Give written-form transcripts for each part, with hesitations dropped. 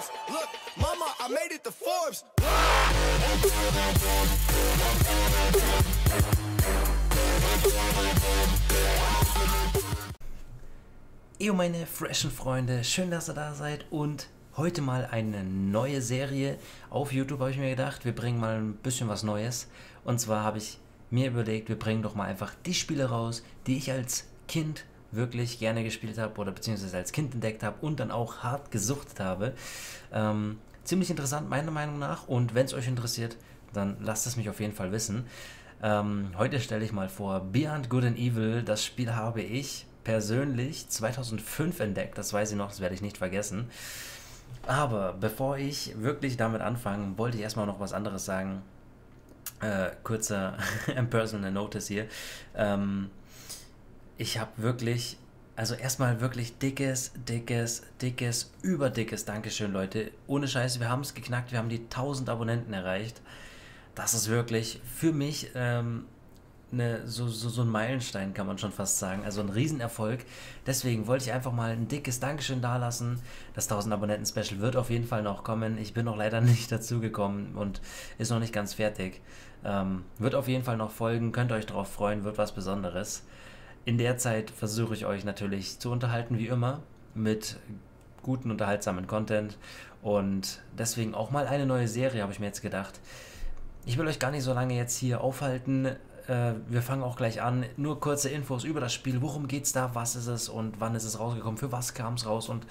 orbs. Look, mama, I made it to Forbes. Yo meine freshen Freunde, schön, dass ihr da seid und heute mal eine neue Serie. Auf YouTube habe ich mir gedacht, wir bringen mal ein bisschen was Neues. Und zwar habe ich mir überlegt, wir bringen doch mal einfach die Spiele raus, die ich als Kind wirklich gerne gespielt habe oder beziehungsweise als Kind entdeckt habe und dann auch hart gesuchtet habe. Ziemlich interessant meiner Meinung nach, und wenn es euch interessiert, dann lasst es mich auf jeden Fall wissen. Heute stelle ich mal vor Beyond Good and Evil. Das Spiel habe ich persönlich 2005 entdeckt, das weiß ich noch, das werde ich nicht vergessen. Aber bevor ich wirklich damit anfange, wollte ich erstmal noch was anderes sagen. Kurzer Personal Notice hier. Ich habe wirklich, also erstmal wirklich dickes, überdickes Dankeschön, Leute. Ohne Scheiße, wir haben es geknackt, wir haben die 1000 Abonnenten erreicht. Das ist wirklich für mich so ein Meilenstein, kann man schon fast sagen. Also ein Riesenerfolg. Deswegen wollte ich einfach mal ein dickes Dankeschön dalassen. Das 1000 Abonnenten Special wird auf jeden Fall noch kommen. Ich bin noch leider nicht dazu gekommen und ist noch nicht ganz fertig. Wird auf jeden Fall noch folgen, könnt ihr euch drauf freuen, wird was Besonderes. In der Zeit versuche ich euch natürlich zu unterhalten, wie immer, mit guten, unterhaltsamen Content, und deswegen auch mal eine neue Serie, habe ich mir jetzt gedacht. Ich will euch gar nicht so lange jetzt hier aufhalten, wir fangen auch gleich an. Nur kurze Infos über das Spiel, worum geht's da, was ist es und wann ist es rausgekommen, für was kam es raus, und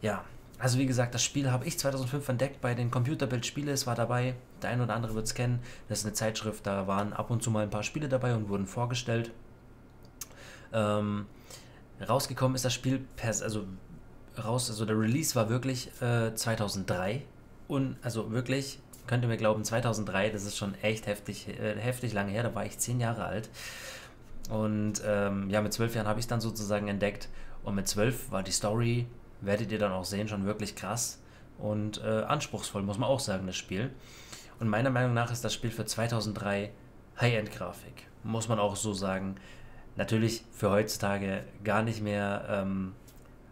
ja, also wie gesagt, das Spiel habe ich 2005 entdeckt bei den Computerbild-Spiele. Es war dabei, der ein oder andere wird es kennen, das ist eine Zeitschrift, da waren ab und zu mal ein paar Spiele dabei und wurden vorgestellt. Rausgekommen ist das Spiel, der Release war wirklich 2003, und also wirklich, könnt ihr mir glauben, 2003, das ist schon echt heftig lange her, da war ich 10 Jahre alt, und ja, mit 12 Jahren habe ich es dann sozusagen entdeckt, und mit 12 war die Story, werdet ihr dann auch sehen, schon wirklich krass und anspruchsvoll, muss man auch sagen, das Spiel. Und meiner Meinung nach ist das Spiel für 2003 High-End-Grafik, muss man auch so sagen. Natürlich für heutzutage gar nicht mehr,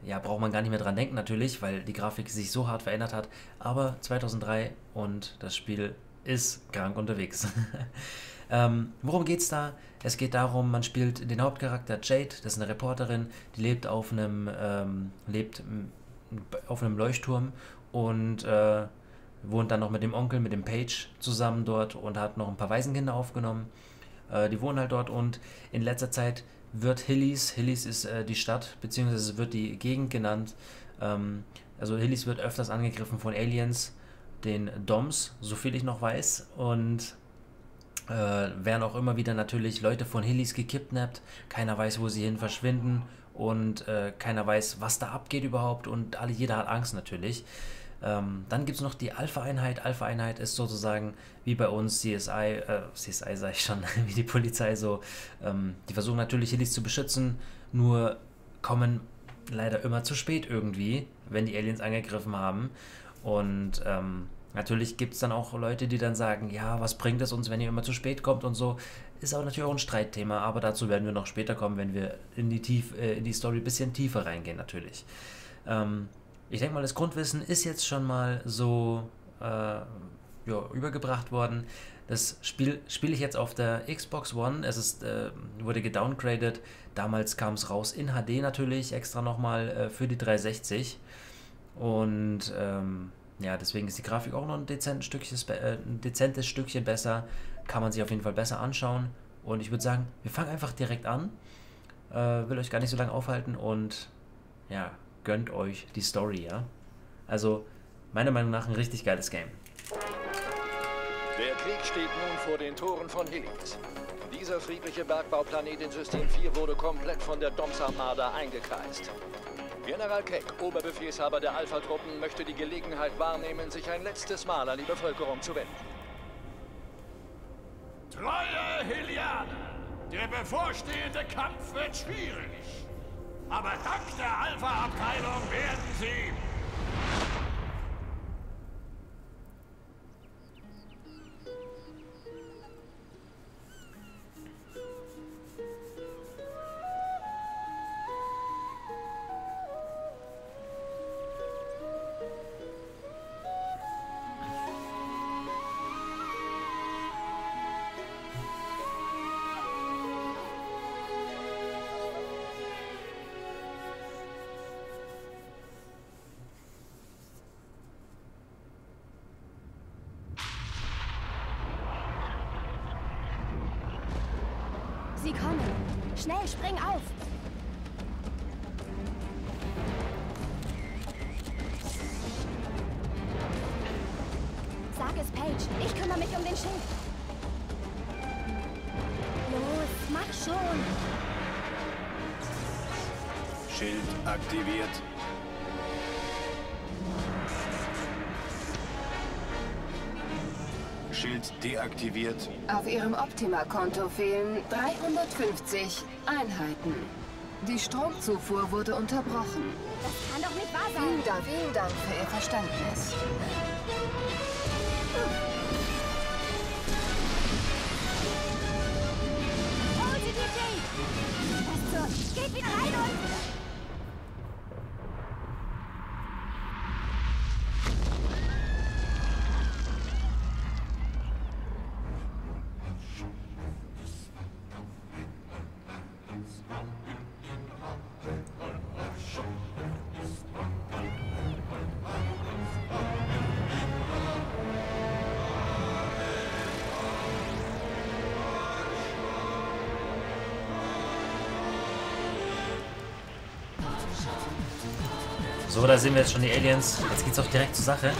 ja, braucht man gar nicht mehr dran denken natürlich, weil die Grafik sich so hart verändert hat, aber 2003 und das Spiel ist krank unterwegs. Worum geht's da? Es geht darum, man spielt den Hauptcharakter Jade, das ist eine Reporterin, die lebt auf einem, Leuchtturm und wohnt dann noch mit dem Onkel, mit dem Pey'j zusammen dort und hat noch ein paar Waisenkinder aufgenommen. Die wohnen halt dort, und in letzter Zeit wird Hillys ist die Stadt, beziehungsweise wird die Gegend genannt, also Hillys wird öfters angegriffen von Aliens, den DomZ, soviel ich noch weiß, und werden auch immer wieder natürlich Leute von Hillys gekidnappt, keiner weiß, wo sie hin verschwinden, und keiner weiß, was da abgeht überhaupt, und jeder hat Angst natürlich. Dann gibt es noch die Alpha-Einheit. Alpha-Einheit ist sozusagen wie bei uns CSI sage ich schon, wie die Polizei so. Die versuchen natürlich Hillys zu beschützen, nur kommen leider immer zu spät irgendwie, wenn die Aliens angegriffen haben. Und natürlich gibt es dann auch Leute, die dann sagen, ja, was bringt es uns, wenn ihr immer zu spät kommt und so. Ist auch natürlich auch ein Streitthema, aber dazu werden wir noch später kommen, wenn wir in die Story ein bisschen tiefer reingehen natürlich. Ich denke mal, das Grundwissen ist jetzt schon mal so ja, übergebracht worden. Das Spiel spiele ich jetzt auf der Xbox One. Es ist, wurde gedowngraded. Damals kam es raus in HD natürlich, extra nochmal für die 360. Und ja, deswegen ist die Grafik auch noch ein dezentes Stückchen besser. Kann man sich auf jeden Fall besser anschauen. Und ich würde sagen, wir fangen einfach direkt an. Will euch gar nicht so lange aufhalten, und ja, gönnt euch die Story, ja? Also, meiner Meinung nach ein richtig geiles Game. Der Krieg steht nun vor den Toren von Helios. Dieser friedliche Bergbauplanet in System 4 wurde komplett von der DomZ-Armada eingekreist. General Keck, Oberbefehlshaber der Alpha-Truppen, möchte die Gelegenheit wahrnehmen, sich ein letztes Mal an die Bevölkerung zu wenden. Treue Helyaner, der bevorstehende Kampf wird schwierig. Aber dank der Alpha-Abteilung werden sie... kommen. Schnell, spring auf! Sag es, Pey'j. Ich kümmere mich um den Schild. Los, mach schon! Schild aktiviert. Schild deaktiviert. Auf Ihrem Optima-Konto fehlen 350 Einheiten. Die Stromzufuhr wurde unterbrochen. Das kann doch nicht wahr sein. Vielen Dank für Ihr Verständnis. Holen Sie die Jade! Das geht wieder rein und... So, da sehen wir jetzt schon die Aliens. Jetzt geht's auch direkt zur Sache.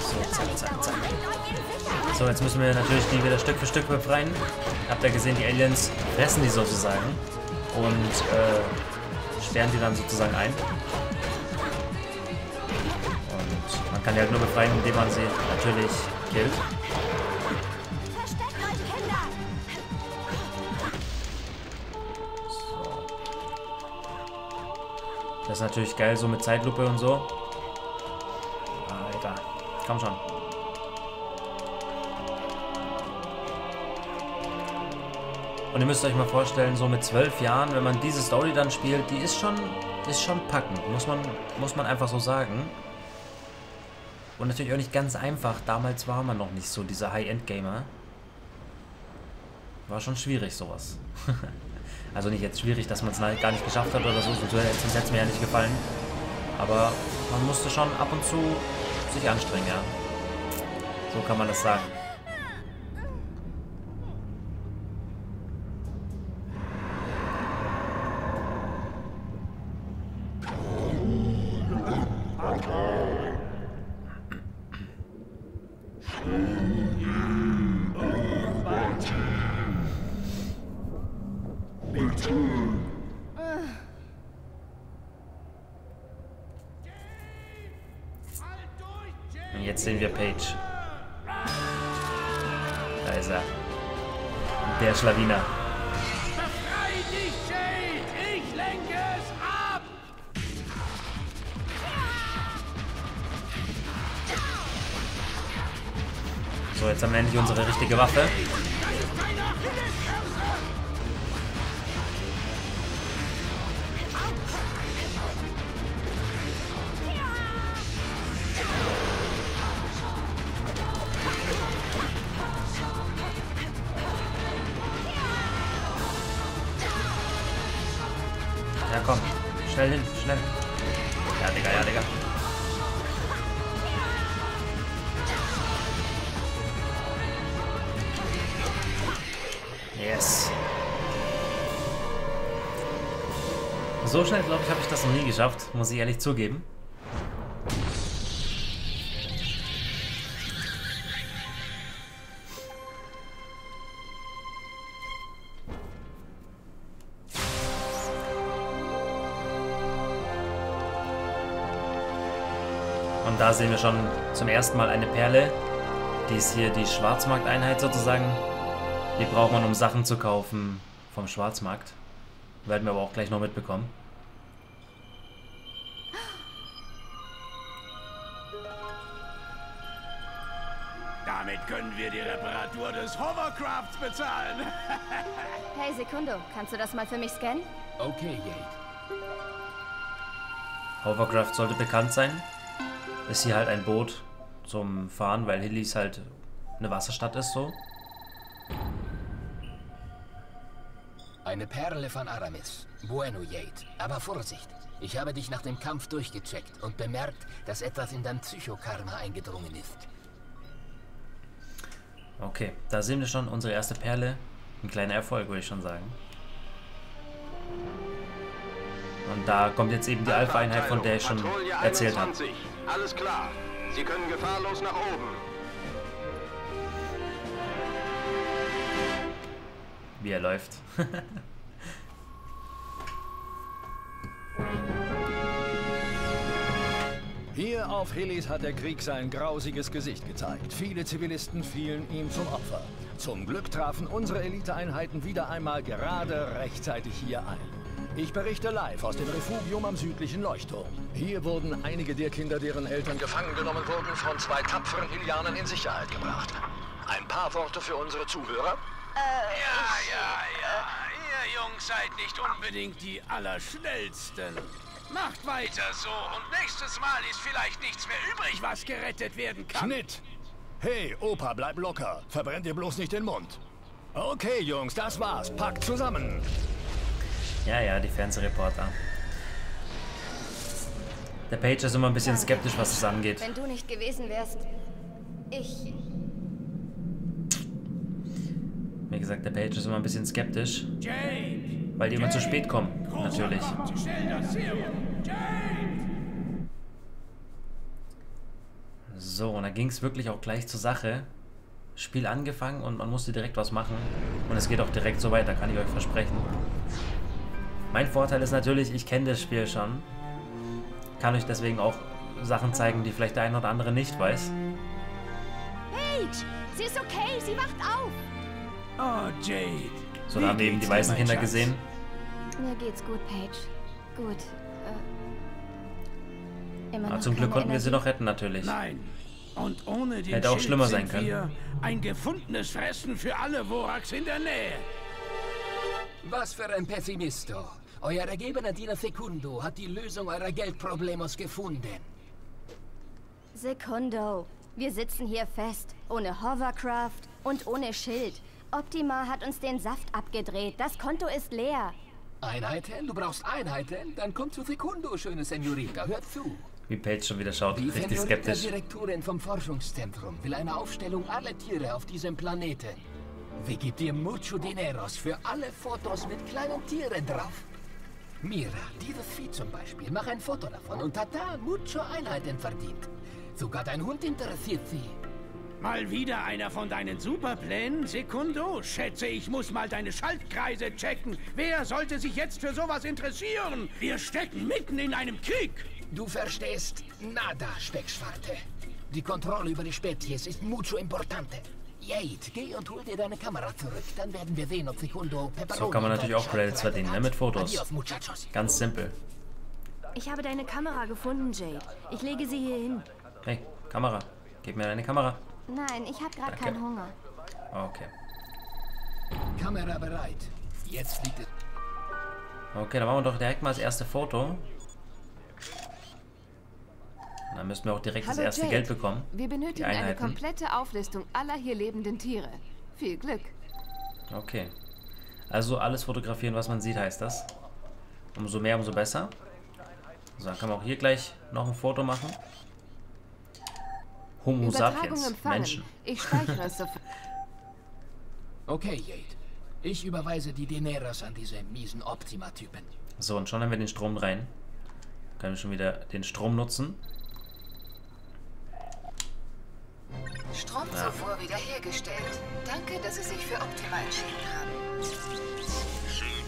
So, zack, zack, zack. So, jetzt müssen wir natürlich die wieder Stück für Stück befreien. Habt ihr gesehen, die Aliens fressen die sozusagen und sperren die dann sozusagen ein. Und man kann die halt nur befreien, indem man sie natürlich killt. Das ist natürlich geil, so mit Zeitlupe und so. Alter, komm schon. Und ihr müsst euch mal vorstellen, so mit 12 Jahren, wenn man diese Story dann spielt, die ist schon packend, muss man einfach so sagen. Und natürlich auch nicht ganz einfach, damals war man noch nicht so dieser High-End-Gamer. War schon schwierig sowas. Also nicht jetzt schwierig, dass man es gar nicht geschafft hat oder so, so hätte es mir ja nicht gefallen. Aber man musste schon ab und zu sich anstrengen, ja. So kann man das sagen. Jetzt sehen wir Pey'j. Da ist er. Der Schlawiner. Befrei dich, Jade! Ich lenke es ab! So, jetzt haben wir endlich unsere richtige Waffe. Schnell hin, schnell. Ja, Digga, ja, Digga. Yes. So schnell, glaube ich, habe ich das noch nie geschafft, muss ich ehrlich zugeben. Und da sehen wir schon zum ersten Mal eine Perle. Die ist hier die Schwarzmarkteinheit sozusagen. Die braucht man, um Sachen zu kaufen vom Schwarzmarkt. Werden wir aber auch gleich noch mitbekommen. Damit können wir die Reparatur des Hovercrafts bezahlen. Hey Secundo, kannst du das mal für mich scannen? Okay, Jade. Hovercraft sollte bekannt sein. Ist hier halt ein Boot zum Fahren, weil Hillys halt eine Wasserstadt ist, so. Eine Perle von Aramis. Bueno, Jade. Aber Vorsicht. Ich habe dich nach dem Kampf durchgecheckt und bemerkt, dass etwas in dein Psychokarma eingedrungen ist. Okay, da sehen wir schon unsere erste Perle. Ein kleiner Erfolg, würde ich schon sagen. Und da kommt jetzt eben die Alpha-Einheit, von der ich schon erzählt habe. Alles klar. Sie können gefahrlos nach oben. Wie er läuft. Hier auf Hillys hat der Krieg sein grausiges Gesicht gezeigt. Viele Zivilisten fielen ihm zum Opfer. Zum Glück trafen unsere Eliteeinheiten wieder einmal gerade rechtzeitig hier ein. Ich berichte live aus dem Refugium am südlichen Leuchtturm. Hier wurden einige der Kinder, deren Eltern gefangen genommen wurden, von zwei tapferen Helianern in Sicherheit gebracht. Ein paar Worte für unsere Zuhörer. Ihr Jungs seid nicht unbedingt die Allerschnellsten. Macht weiter so und nächstes Mal ist vielleicht nichts mehr übrig, was gerettet werden kann. Schnitt! Hey, Opa, bleib locker. Verbrennt ihr bloß nicht den Mund. Okay, Jungs, das war's. Packt zusammen. Ja, ja, die Fernsehreporter. Der Pey'j ist immer ein bisschen skeptisch, was es angeht. Wenn du nicht gewesen wärst, Wie gesagt, der Pey'j ist immer ein bisschen skeptisch, weil die immer zu spät kommen, natürlich. So, und dann ging es wirklich auch gleich zur Sache. Spiel angefangen und man musste direkt was machen. Und es geht auch direkt so weiter, kann ich euch versprechen. Mein Vorteil ist natürlich, ich kenne das Spiel schon. Kann euch deswegen auch Sachen zeigen, die vielleicht der eine oder andere nicht weiß. Pey'j, sie ist okay, sie wacht auf. Oh, Jade. So, da haben wir eben die weißen Kinder gesehen. Mir geht's gut, Pey'j. Gut. Aber zum Glück konnten wir sie noch retten, natürlich. Nein. Und ohne die hätte auch schlimmer sein können. Ein gefundenes Fressen für alle Vorax in der Nähe. Was für ein Pessimisto. Euer ergebener Diener Fekundo hat die Lösung eurer Geldproblemos gefunden. Secundo, wir sitzen hier fest. Ohne Hovercraft und ohne Schild. Optima hat uns den Saft abgedreht. Das Konto ist leer. Einheiten? Du brauchst Einheiten? Dann komm zu Fekundo, schöne Senorita. Hört zu. Wie Pey'j schon wieder schaut, die richtig skeptisch. Die Direktorin vom Forschungszentrum will eine Aufstellung aller Tiere auf diesem Planeten. Wie gibt ihr mucho dineros für alle Fotos mit kleinen Tieren drauf? Mira, dieses Vieh zum Beispiel, mach ein Foto davon und tata, mucho Einheiten verdient. Sogar dein Hund interessiert sie. Mal wieder einer von deinen Superplänen? Secundo, schätze ich, muss mal deine Schaltkreise checken. Wer sollte sich jetzt für sowas interessieren? Wir stecken mitten in einem Krieg. Du verstehst nada, Speckschwarte. Die Kontrolle über die Spezies ist mucho importante. Jade, geh und hol dir deine Kamera zurück. Dann werden wir sehen, ob Secundo Pepperoni... So kann man natürlich auch Credits verdienen, ne? Mit Fotos. Adios, ganz simpel. Ich habe deine Kamera gefunden, Jade. Ich lege sie hier hin. Hey, Kamera. Gib mir deine Kamera. Nein, ich habe gerade keinen Hunger. Okay. Kamera bereit. Jetzt bitte. Okay, dann machen wir doch direkt mal das erste Foto. Dann müssen wir auch direkt das erste Geld bekommen. Wir benötigen eine komplette Auflistung aller hier lebenden Tiere. Viel Glück. Okay. Also alles fotografieren, was man sieht, heißt das. Umso mehr, umso besser. So, dann kann man auch hier gleich noch ein Foto machen. Homo sapiens, Menschen. Ich speichere es sofort. Okay, Jade. Ich überweise die Dineros an diese miesen Optima-Typen. So, und schon haben wir den Strom rein. Können wir schon wieder den Strom nutzen. Stromzufuhr wiederhergestellt. Danke, dass Sie sich für Optima entschieden haben.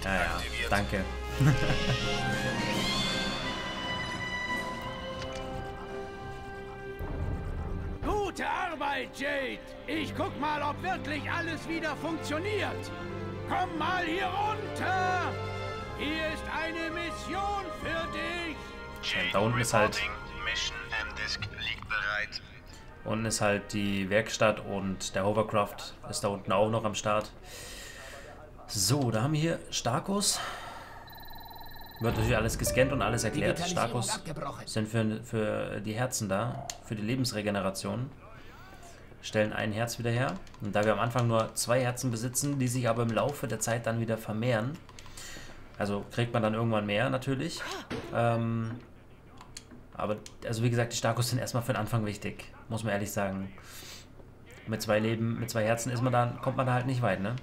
Ja, ja, danke. Gute Arbeit, Jade! Ich guck mal, ob wirklich alles wieder funktioniert. Komm mal hier runter! Hier ist eine Mission für dich! Jade, da unten ist halt... Mission M-Disk liegt bereit. Unten ist halt die Werkstatt und der Hovercraft ist da unten auch noch am Start. So, da haben wir hier Starkus. Wird natürlich alles gescannt und alles erklärt. Starkus sind für die Herzen da, für die Lebensregeneration. Stellen ein Herz wieder her. Und da wir am Anfang nur 2 Herzen besitzen, die sich aber im Laufe der Zeit dann wieder vermehren. Also kriegt man dann irgendwann mehr natürlich. Aber also wie gesagt, die Starkus sind erstmal für den Anfang wichtig. Muss man ehrlich sagen. Mit 2 Leben, mit 2 Herzen ist man da, kommt man da halt nicht weit, ne?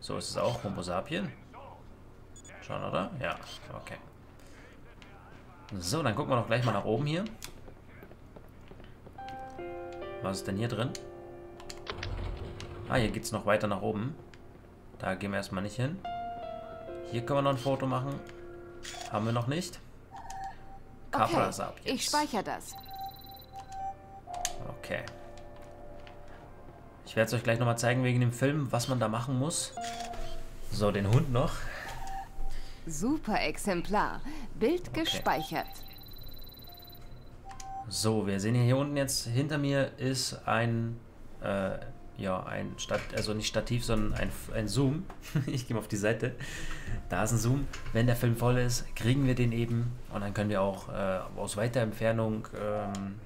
So ist es auch, Homo sapien. Schon, oder? Ja, okay. So, dann gucken wir doch gleich mal nach oben hier. Was ist denn hier drin? Ah, hier geht es noch weiter nach oben. Da gehen wir erstmal nicht hin. Hier können wir noch ein Foto machen. Haben wir noch nicht. Capra Sapiens. Okay, ich speichere das. Okay. Ich werde es euch gleich nochmal zeigen wegen dem Film, was man da machen muss. So, den Hund noch. Super Exemplar. Bild okay. Gespeichert. So, wir sehen hier unten jetzt, hinter mir ist ein... ja, ein Stativ, also nicht Stativ, sondern ein Zoom. Ich gehe mal auf die Seite. Da ist ein Zoom. Wenn der Film voll ist, kriegen wir den eben. Und dann können wir auch aus weiter Entfernung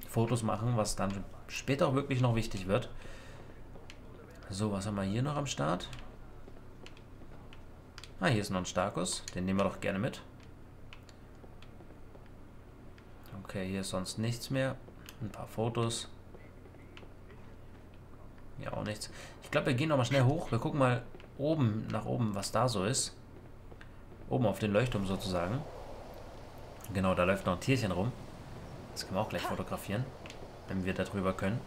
Fotos machen, was dann später auch wirklich noch wichtig wird. So, was haben wir hier noch am Start? Ah, hier ist noch ein Starkus. Den nehmen wir doch gerne mit. Okay, hier ist sonst nichts mehr. Ein paar Fotos. Ja, auch nichts. Ich glaube, wir gehen nochmal schnell hoch. Wir gucken mal oben, nach oben, was da so ist. Oben auf den Leuchtturm sozusagen. Genau, da läuft noch ein Tierchen rum. Das können wir auch gleich fotografieren, wenn wir da drüber können.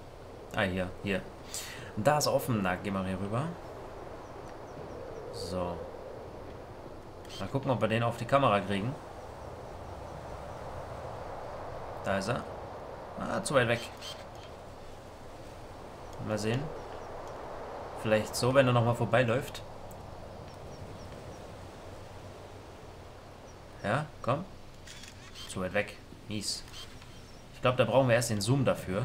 Ah, hier, hier. Da ist offen, da gehen wir hier rüber. So. Mal gucken, ob wir den auf die Kamera kriegen. Da ist er. Ah, zu weit weg. Mal sehen. Vielleicht so, wenn er nochmal vorbeiläuft. Ja, komm. Zu weit weg. Mies. Ich glaube, da brauchen wir erst den Zoom dafür.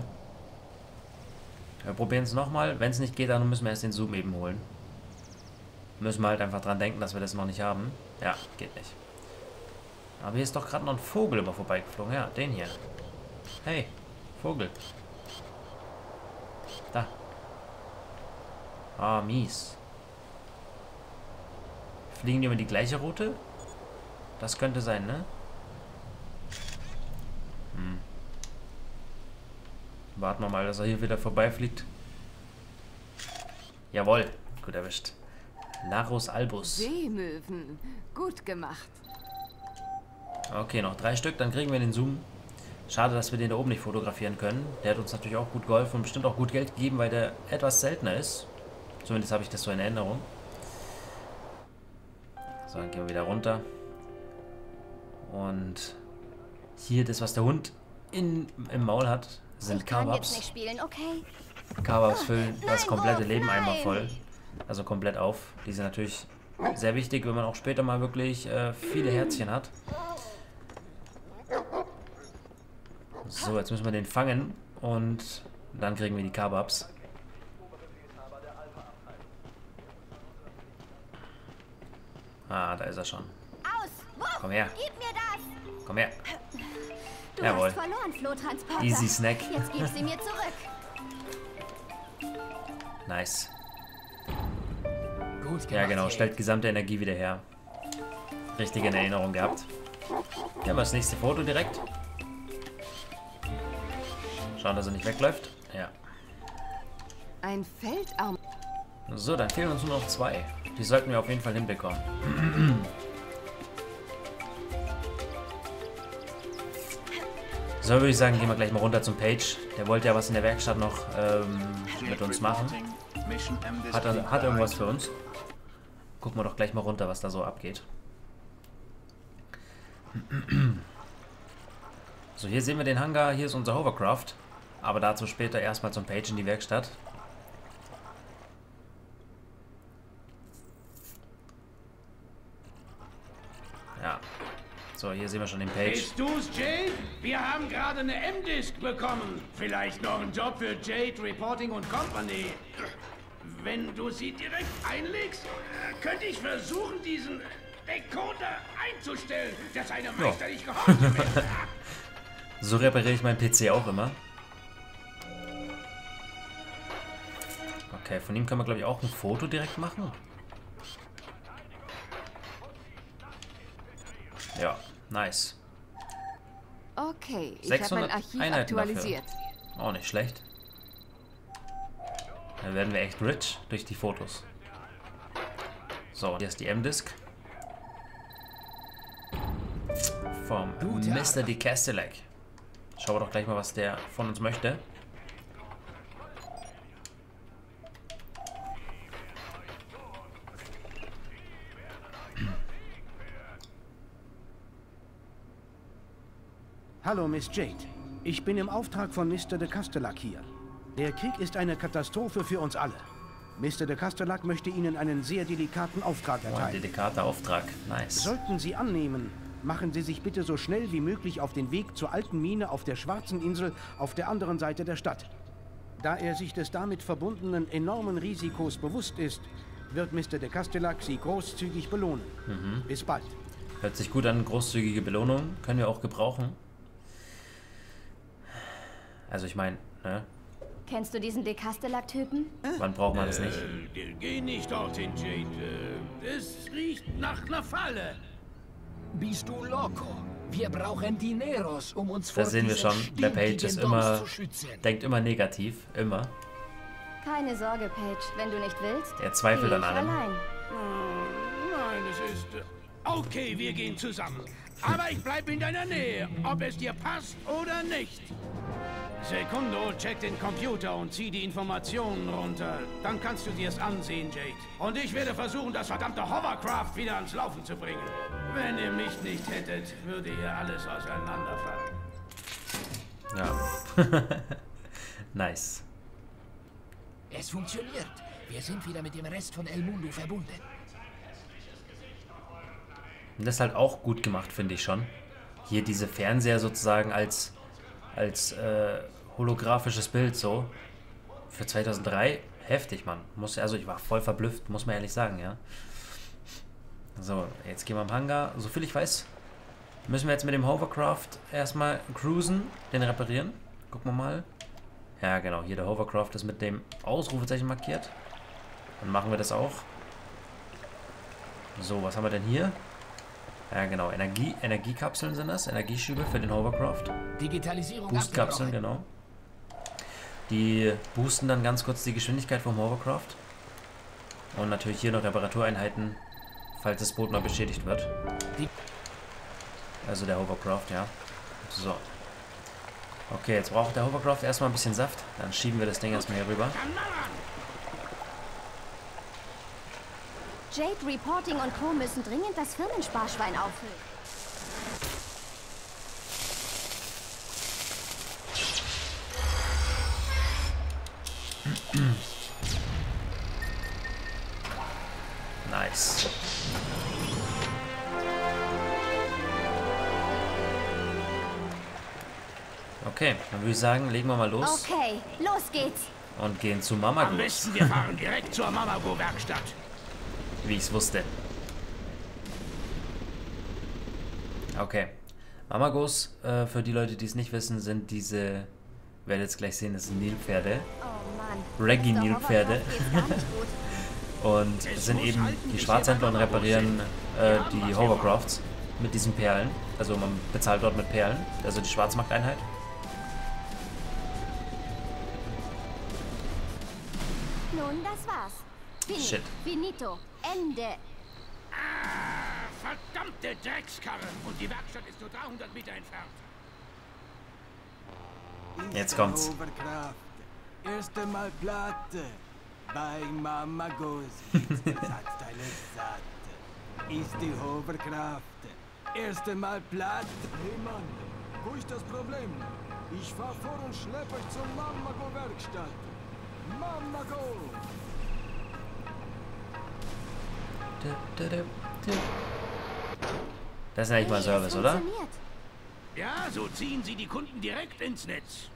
Wir probieren es nochmal. Wenn es nicht geht, dann müssen wir erst den Zoom eben holen. Müssen wir halt einfach dran denken, dass wir das noch nicht haben. Ja, geht nicht. Aber hier ist doch gerade noch ein Vogel immer vorbeigeflogen. Ja, den hier. Hey, Vogel. Da. Ah, mies. Fliegen die über die gleiche Route? Das könnte sein, ne? Hm. Warten wir mal, dass er hier wieder vorbeifliegt. Jawohl. Gut erwischt. Larus Albus. Seemöwen. Gut gemacht. Okay, noch 3 Stück, dann kriegen wir den Zoom. Schade, dass wir den da oben nicht fotografieren können. Der hat uns natürlich auch gut geholfen und bestimmt auch gut Geld gegeben, weil der etwas seltener ist. Zumindest habe ich das so in Erinnerung. So, dann gehen wir wieder runter. Und hier das, was der Hund im Maul hat, sind Carbabs. Okay. Carbabs füllen das komplette Leben einmal voll. Also komplett auf. Die sind natürlich sehr wichtig, wenn man auch später mal wirklich viele Herzchen hat. So, jetzt müssen wir den fangen und dann kriegen wir die Carbabs. Ah, da ist er schon. Komm her. Komm her. Jawohl. Easy Snack. Jetzt gib sie mir zurück. Nice. Gut, ja, genau. Stellt gesamte Energie wieder her. Richtig in Erinnerung gehabt. Hier haben wir das nächste Foto direkt. Schauen, dass er nicht wegläuft. Ja. Ein Feldarm. So, dann fehlen uns nur noch 2. Die sollten wir auf jeden Fall hinbekommen. So, würde ich sagen, gehen wir gleich mal runter zum Pey'j. Der wollte ja was in der Werkstatt noch mit uns machen. Hat irgendwas für uns. Gucken wir doch gleich mal runter, was da so abgeht. So, hier sehen wir den Hangar. Hier ist unser Hovercraft. Aber dazu später erstmal zum Pey'j in die Werkstatt. Ja. So, hier sehen wir schon den Pey'j. Bist du's, Jade? Wir haben gerade eine M-Disk bekommen. Vielleicht noch einen Job für Jade, Reporting und Company. Wenn du sie direkt einlegst, könnte ich versuchen, diesen Decoder einzustellen, dass eine meisterlich geholfen wird. So repariere ich meinen PC auch immer. Okay, von ihm kann man, glaube ich, auch ein Foto direkt machen. Ja, nice. Okay, ich habe mein Archiv aktualisiert. Auch nicht schlecht. Dann werden wir echt rich durch die Fotos. So, hier ist die M-Disk. Vom Mr. de Castellac. Schauen wir doch gleich mal, was der von uns möchte. Hallo, Miss Jade. Ich bin im Auftrag von Mr. de Castellac hier. Der Krieg ist eine Katastrophe für uns alle. Mr. de Castellac möchte Ihnen einen sehr delikaten Auftrag erteilen. Oh, ein delikater Auftrag. Nice. Sollten Sie annehmen, machen Sie sich bitte so schnell wie möglich auf den Weg zur alten Mine auf der Schwarzen Insel auf der anderen Seite der Stadt. Da er sich des damit verbundenen enormen Risikos bewusst ist, wird Mr. de Castellac Sie großzügig belohnen. Mhm. Bis bald. Hört sich gut an, großzügige Belohnung. Können wir auch gebrauchen. Also ich meine, ne? Kennst du diesen de Castellac-Typen? Wann braucht man das nicht? Geh nicht dorthin, Jade. Es riecht nach einer Falle. Bist du loco? Wir brauchen Dineros, um uns vor diesen stinkigen Doms zu schützen. Da sehen wir schon, der Pey'j ist immer, denkt immer negativ, immer. Keine Sorge, Pey'j, wenn du nicht willst. Er zweifelt an allem. Nein, es ist... Okay, wir gehen zusammen. Aber ich bleibe in deiner Nähe, ob es dir passt oder nicht. Secundo, check den Computer und zieh die Informationen runter. Dann kannst du dir es ansehen, Jade. Und ich werde versuchen, das verdammte Hovercraft wieder ans Laufen zu bringen. Wenn ihr mich nicht hättet, würde ihr alles auseinanderfallen. Ja. Nice. Es funktioniert. Wir sind wieder mit dem Rest von El Mundo verbunden. Und das ist halt auch gut gemacht, finde ich schon. Hier diese Fernseher sozusagen als holographisches Bild so. Für 2003. Heftig, Mann. Also ich war voll verblüfft, muss man ehrlich sagen, ja. So, jetzt gehen wir am Hangar. Soviel ich weiß, müssen wir jetzt mit dem Hovercraft erstmal cruisen, den reparieren. Gucken wir mal. Ja, genau. Hier der Hovercraft ist mit dem Ausrufezeichen markiert. Dann machen wir das auch. So, was haben wir denn hier? Ja, genau. Energiekapseln sind das. Energieschübe für den Hovercraft. Digitalisierung. Boostkapseln, genau. Die boosten dann ganz kurz die Geschwindigkeit vom Hovercraft. Und natürlich hier noch Reparatureinheiten, falls das Boot mal beschädigt wird. Also der Hovercraft, ja. So. Okay, jetzt braucht der Hovercraft erstmal ein bisschen Saft. Dann schieben wir das Ding erstmal hier rüber. Jade, Reporting und Co. müssen dringend das Firmensparschwein auffüllen. Nice. Okay, dann würde ich sagen, legen wir mal los. Okay, los geht's. Und gehen zu Mamago. Am besten, wir fahren direkt zur Mamago-Werkstatt. Wie ich es wusste. Okay. Mamagos, für die Leute, die es nicht wissen, sind diese... Werdet jetzt gleich sehen, das sind Nilpferde. Oh, Reggae-Nilpferde. Und sind eben die Schwarzhändler und reparieren die Hovercrafts mit diesen Perlen. Also man bezahlt dort mit Perlen. Also die Schwarzmarkteinheit. Nun, das war's. Shit. Finito. Ende. Ah, verdammte Dreckskarre. Und die Werkstatt ist nur 300 Meter entfernt. Jetzt kommt's. Erste Mal Platte. Bei Mamagos gibt's Ersatzteile satt. Ist die Hovercraft. Erste Mal Platte. Hey Mann, wo ist das Problem? Ich fahr vor und schlepp euch zur Mamago-Werkstatt. Mamago! Das ist ja nicht mal Service, oder? Ja, so ziehen Sie die Kunden direkt ins Netz.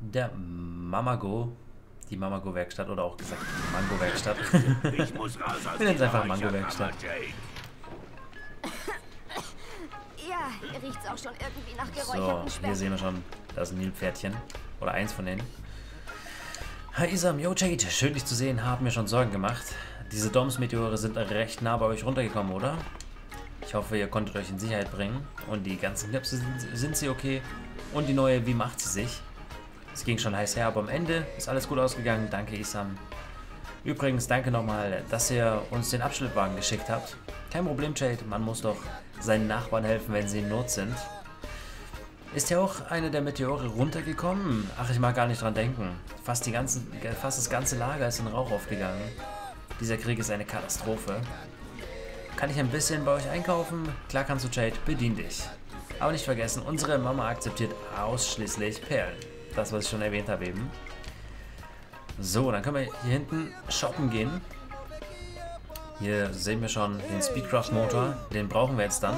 Der Mamago, die Mamago-Werkstatt oder auch gesagt Mango-Werkstatt. Ich muss raus aus der Werkstatt. Einfach Mango-Werkstatt. Ja, riecht's auch schon irgendwie nach geräucherten Schwächen. So, hier sehen wir schon, das ist ein Nilpferdchen oder eins von denen. Hi Isam, yo Jade, schön dich zu sehen, haben mir schon Sorgen gemacht. Diese DomZ-Meteore sind recht nah bei euch runtergekommen, oder? Ich hoffe, ihr konntet euch in Sicherheit bringen. Und die ganzen Knöpfe, sind sie okay? Und die neue, wie macht sie sich? Es ging schon heiß her, aber am Ende ist alles gut ausgegangen. Danke, Isam. Übrigens, danke nochmal, dass ihr uns den Abschnittwagen geschickt habt. Kein Problem, Jade. Man muss doch seinen Nachbarn helfen, wenn sie in Not sind. Ist ja auch eine der Meteore runtergekommen? Ach, ich mag gar nicht dran denken. Fast das ganze Lager ist in Rauch aufgegangen. Dieser Krieg ist eine Katastrophe. Kann ich ein bisschen bei euch einkaufen? Klar kannst du, Jade. Bedien dich. Aber nicht vergessen, unsere Mama akzeptiert ausschließlich Perlen. Das, was ich schon erwähnt habe eben. So, dann können wir hier hinten shoppen gehen. Hier sehen wir schon den Speedcraft-Motor. Den brauchen wir jetzt dann.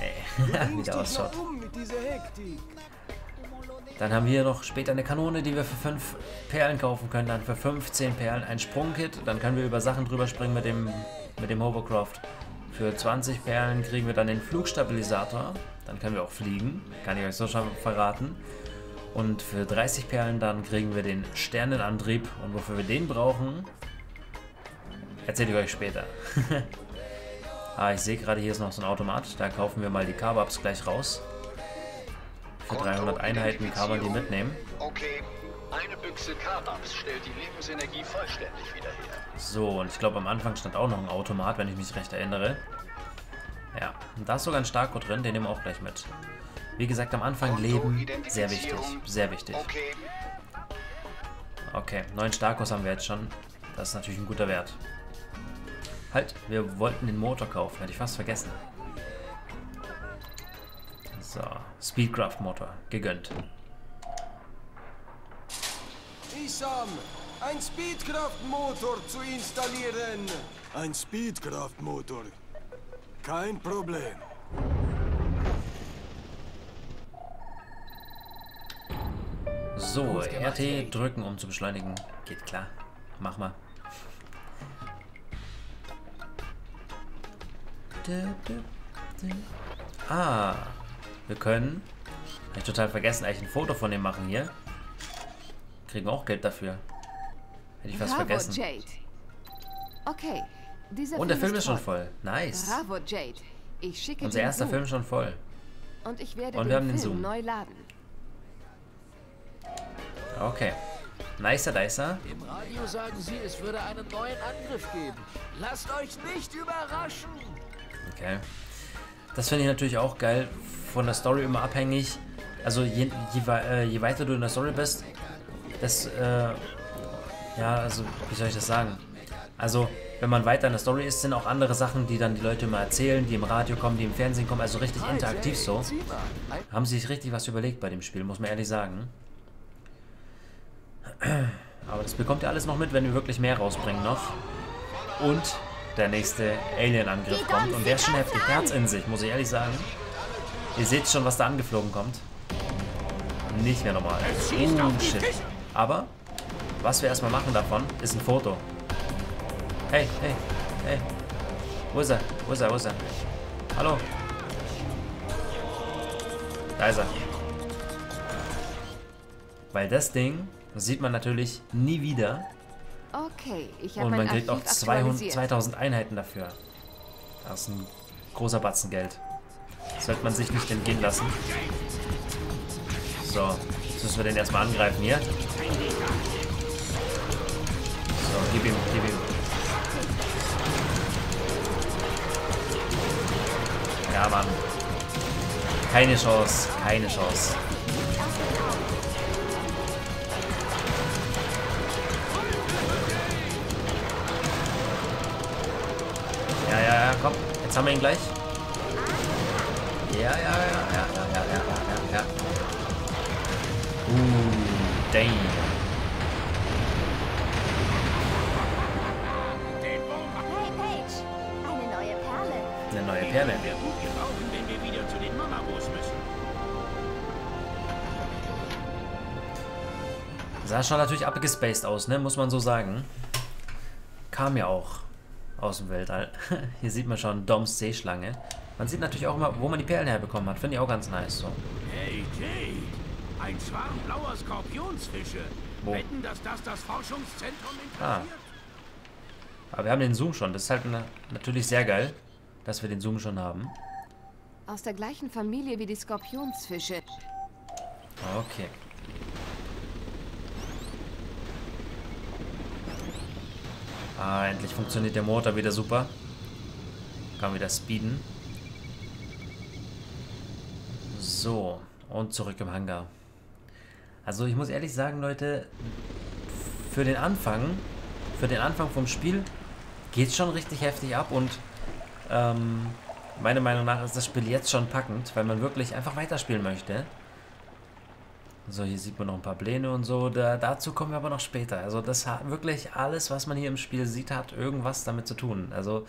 Ey, wieder ausschaut. Dann haben wir hier noch später eine Kanone, die wir für 5 Perlen kaufen können. Dann für 15 Perlen ein Sprungkit. Dann können wir über Sachen drüber springen mit dem Hovercraft. Für 20 Perlen kriegen wir dann den Flugstabilisator. Dann können wir auch fliegen. Kann ich euch so schon verraten. Und für 30 Perlen dann kriegen wir den Sternenantrieb. Und wofür wir den brauchen, erzähle ich euch später. Ah, ich sehe gerade, hier ist noch so ein Automat. Da kaufen wir mal die Carbabs gleich raus. Für 300 Einheiten kann man die mitnehmen. Okay, eine Büchse Carbabs stellt die Lebensenergie vollständig wieder her. So, und ich glaube, am Anfang stand auch noch ein Automat, wenn ich mich recht erinnere. Ja, und da ist sogar ein Starko drin, den nehmen wir auch gleich mit. Wie gesagt, am Anfang Leben, sehr wichtig, sehr wichtig. Okay, 9 Starkos haben wir jetzt schon. Das ist natürlich ein guter Wert. Halt, wir wollten den Motor kaufen, hätte ich fast vergessen. So, Speedcraft-Motor, gegönnt. Isam, ein Speedcraft-Motor zu installieren. Ein Speedcraft-Motor? Kein Problem. So, RT drücken, um zu beschleunigen. Geht klar. Mach mal. Ah, wir können, habe ich total vergessen, eigentlich ein Foto von dem machen hier. Kriegen wir auch Geld dafür. Hätte ich fast vergessen. Okay, und der Film ist schon voll. Nice. Bravo, Jade. Ich schicke unser erster Film schon voll. Und ich werde und wir haben den Zoom neu laden. Okay. Nicer, nicer. Im Radio sagen sie, es würde einen neuen Angriff geben. Lasst euch nicht überraschen. Okay. Das finde ich natürlich auch geil. Von der Story immer abhängig. Also je weiter du in der Story bist, ja, also wie soll ich das sagen? Also wenn man weiter in der Story ist, sind auch andere Sachen, die dann die Leute immer erzählen, die im Radio kommen, die im Fernsehen kommen. Also richtig interaktiv so. Haben sie sich richtig was überlegt bei dem Spiel, muss man ehrlich sagen. Aber das bekommt ihr alles noch mit, wenn wir wirklich mehr rausbringen noch. Und der nächste Alien-Angriff kommt. Und der ist schon heftig Herz in sich, muss ich ehrlich sagen. Ihr seht schon, was da angeflogen kommt. Nicht mehr normal. Oh, shit. Aber, was wir erstmal machen davon, ist ein Foto. Hey, hey, hey. Wo ist er? Wo ist er? Wo ist er? Hallo? Da ist er. Weil das Ding... Das sieht man natürlich nie wieder. Okay, ich habe und man kriegt auch 2000 Einheiten dafür. Das ist ein großer Batzen Geld. Das sollte man sich nicht entgehen lassen. So, jetzt müssen wir den erstmal angreifen hier. So, gib ihm, gib ihm. Ja, Mann. Keine Chance, keine Chance. Ja, ja, ja, komm. Jetzt haben wir ihn gleich. Ja, ja, ja, ja, ja, ja, ja, ja, ja. Dang. Hey, Pey'j. Eine neue Perle. Eine neue Perle. Wir brauchen, wenn wir wieder zu den Mamagos müssen. Sah schon natürlich abgespaced aus, ne? Muss man so sagen. Kam ja auch. Aus dem Weltall. Hier sieht man schon DomZ Seeschlange. Man sieht natürlich auch immer, wo man die Perlen herbekommen hat. Finde ich auch ganz nice so. Hey Jade, ein Schwarm blauer Skorpionsfische. Oh. Wetten, dass das Forschungszentrum interessiert? Ah. Aber wir haben den Zoom schon. Das ist halt natürlich sehr geil, dass wir den Zoom schon haben. Aus der gleichen Familie wie die Skorpionsfische. Okay. Ah, endlich funktioniert der Motor wieder super. Kann wieder speeden. So, und zurück im Hangar. Also ich muss ehrlich sagen, Leute, für den Anfang vom Spiel geht es schon richtig heftig ab und meiner Meinung nach ist das Spiel jetzt schon packend, weil man wirklich einfach weiterspielen möchte. So, hier sieht man noch ein paar Pläne und so. Dazu kommen wir aber noch später. Also das hat wirklich alles, was man hier im Spiel sieht, hat irgendwas damit zu tun. Also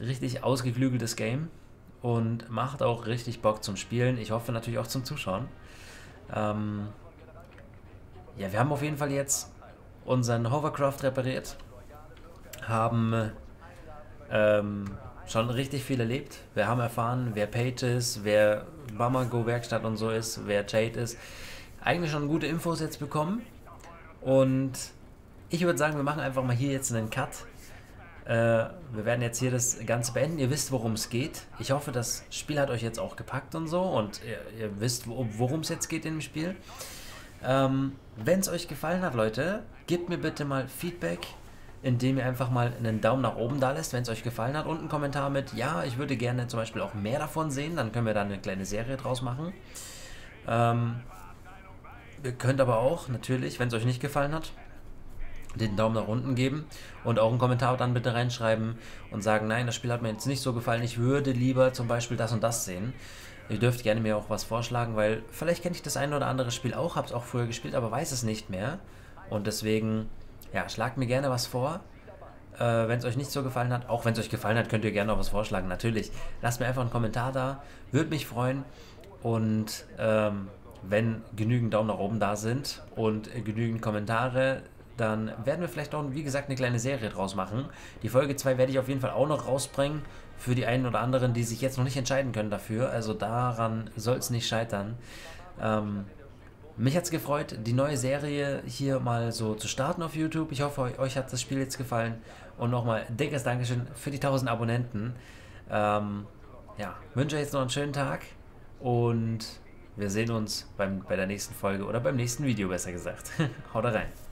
richtig ausgeklügeltes Game und macht auch richtig Bock zum Spielen. Ich hoffe natürlich auch zum Zuschauen. Ja, wir haben auf jeden Fall jetzt unseren Hovercraft repariert. Haben schon richtig viel erlebt. Wir haben erfahren, wer Pey'j ist, wer Mamago Werkstatt und so ist, wer Jade ist. Eigentlich schon gute Infos jetzt bekommen. Und ich würde sagen, wir machen einfach mal hier jetzt einen Cut. Wir werden jetzt hier das Ganze beenden. Ihr wisst, worum es geht. Ich hoffe, das Spiel hat euch jetzt auch gepackt und so. Und ihr wisst, worum es jetzt geht in dem Spiel. Wenn es euch gefallen hat, Leute, gebt mir bitte mal Feedback, indem ihr einfach mal einen Daumen nach oben da lässt, wenn es euch gefallen hat, und einen Kommentar mit, ja, ich würde gerne zum Beispiel auch mehr davon sehen, dann können wir da eine kleine Serie draus machen. Ihr könnt aber auch, natürlich, wenn es euch nicht gefallen hat, den Daumen nach unten geben und auch einen Kommentar dann bitte reinschreiben und sagen, nein, das Spiel hat mir jetzt nicht so gefallen, ich würde lieber zum Beispiel das und das sehen. Ihr dürft gerne mir auch was vorschlagen, weil vielleicht kenne ich das eine oder andere Spiel auch, habe es auch früher gespielt, aber weiß es nicht mehr. Und deswegen, ja, schlagt mir gerne was vor, wenn es euch nicht so gefallen hat. Auch wenn es euch gefallen hat, könnt ihr gerne noch was vorschlagen, natürlich. Lasst mir einfach einen Kommentar da, würde mich freuen. Und wenn genügend Daumen nach oben da sind und genügend Kommentare, dann werden wir vielleicht auch, wie gesagt, eine kleine Serie draus machen. Die Folge 2 werde ich auf jeden Fall auch noch rausbringen für die einen oder anderen, die sich jetzt noch nicht entscheiden können dafür. Also daran soll es nicht scheitern. Mich hat es gefreut, die neue Serie hier mal so zu starten auf YouTube. Ich hoffe, euch hat das Spiel jetzt gefallen. Und nochmal dickes Dankeschön für die 1000 Abonnenten. Ja, wünsche euch jetzt noch einen schönen Tag. Und wir sehen uns bei der nächsten Folge oder beim nächsten Video, besser gesagt. Haut rein.